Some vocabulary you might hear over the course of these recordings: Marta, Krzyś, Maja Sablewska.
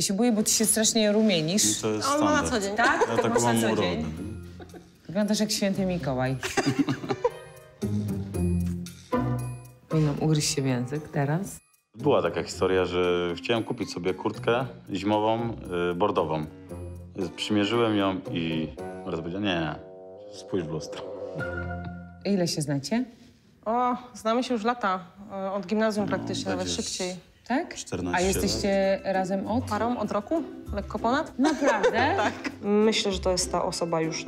Ja się boję, bo ty się strasznie rumienisz. I to jest on ma na co dzień, tak? Ja taką mam urodę. Wyglądasz jak święty Mikołaj. Powinnam ugryźć się w język teraz. Była taka historia, że chciałem kupić sobie kurtkę zimową, bordową. Przymierzyłem ją i Marta powiedziała, nie, spójrz w lustro. Ile się znacie? O, znamy się już lata. Od gimnazjum no, praktycznie, nawet szybciej. Tak? 14 A jesteście lat. Razem od? Parą, od roku? Lekko ponad? Naprawdę? Tak. Myślę, że to jest ta osoba już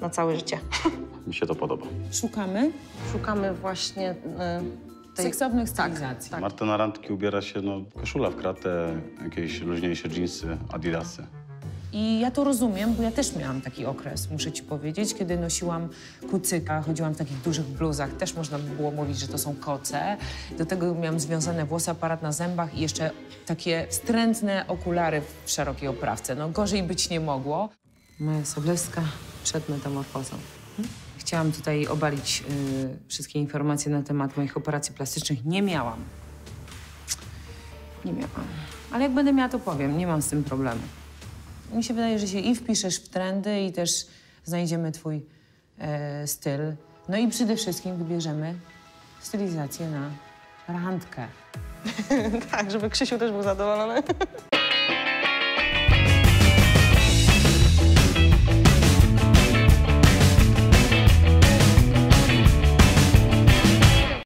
na całe życie. Mi się to podoba. Szukamy? Szukamy właśnie tej... seksownych stylizacji. Tak. Marta na randki ubiera się, no, koszula w kratę, jakieś luźniejsze dżinsy, adidasy. I ja to rozumiem, bo ja też miałam taki okres, muszę ci powiedzieć, kiedy nosiłam kucyka, chodziłam w takich dużych bluzach, też można by było mówić, że to są koce. Do tego miałam związane włosy, aparat na zębach i jeszcze takie wstrętne okulary w szerokiej oprawce. No gorzej być nie mogło. Maja Sablewska przed metamorfozą. Chciałam tutaj obalić wszystkie informacje na temat moich operacji plastycznych. Nie miałam. Nie miałam. Ale jak będę miała, to powiem. Nie mam z tym problemu. Mi się wydaje, że się i wpiszesz w trendy, i też znajdziemy twój styl. No i przede wszystkim wybierzemy stylizację na randkę. Tak, żeby Krzysiu też był zadowolony.